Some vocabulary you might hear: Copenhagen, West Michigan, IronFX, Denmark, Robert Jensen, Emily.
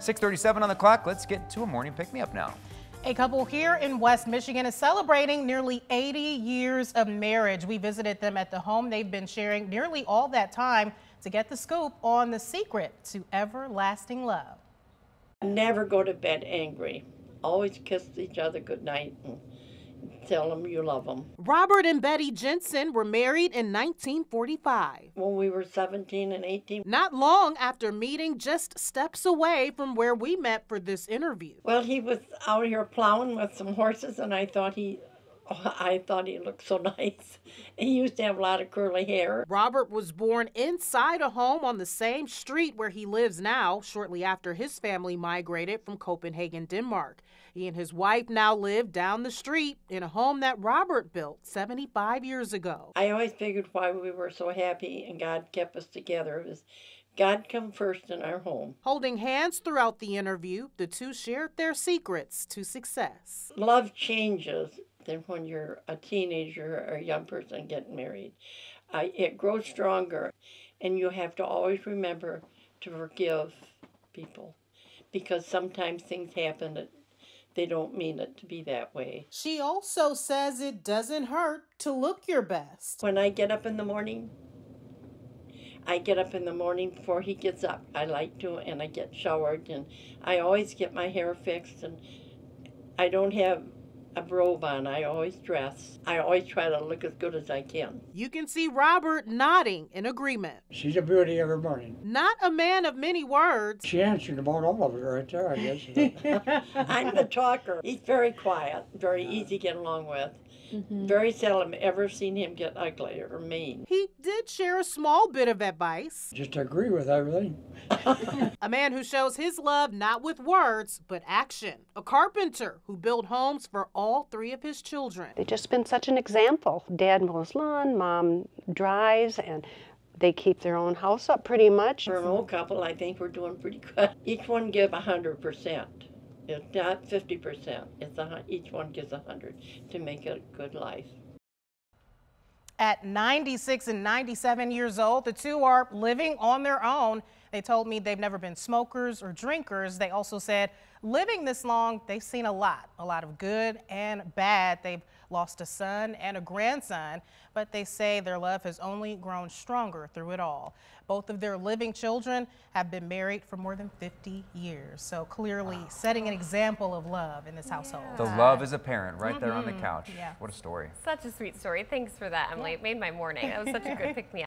6:37 on the clock. Let's get to a morning pick-me-up now. A couple here in West Michigan is celebrating nearly 80 years of marriage. We visited them at the home they've been sharing nearly all that time to get the scoop on the secret to everlasting love. Never go to bed angry. Always kiss each other goodnight and tell them you love them. Robert and Betty Jensen were married in 1945. When we were 17 and 18. Not long after meeting, just steps away from where we met for this interview. Well, he was out here plowing with some horses, and I thought he looked so nice. He used to have a lot of curly hair. Robert was born inside a home on the same street where he lives now, shortly after his family migrated from Copenhagen, Denmark. He and his wife now live down the street in a home that Robert built 75 years ago. I always figured why we were so happy and God kept us together. It was God come first in our home. Holding hands throughout the interview, the two shared their secrets to success. Love changes. Than when you're a teenager or a young person getting married. It grows stronger, and you have to always remember to forgive people, because sometimes things happen that they don't mean it to be that way. She also says it doesn't hurt to look your best. When I get up in the morning, I get up in the morning before he gets up. I like to, and I get showered, and I always get my hair fixed, and I don't have a robe on. I always dress. I always try to look as good as I can. You can see Robert nodding in agreement. She's a beauty every morning. Not a man of many words. She answered about all of it right there, I guess. I'm the talker. He's very quiet, very easy to get along with. Mm-hmm. Very seldom ever seen him get ugly or mean. He did share a small bit of advice. Just agree with everything. A man who shows his love not with words, but action. A carpenter who built homes for all three of his children. They've just been such an example. Dad mows lawn, Mom drives, and they keep their own house up pretty much. For an old couple, I think we're doing pretty good. Each one give 100%. It's not 50%. It's each one gives 100 to make it a good life. At 96 and 97 years old, the two are living on their own. They told me they've never been smokers or drinkers. They also said living this long, they've seen a lot of good and bad. They've lost a son and a grandson, but they say their love has only grown stronger through it all. Both of their living children have been married for more than 50 years. So clearly setting an example of love in this household. The love is apparent right there on the couch. Yeah. What a story. Such a sweet story. Thanks for that, Emily. It made my morning. That was such a good pick-me-up.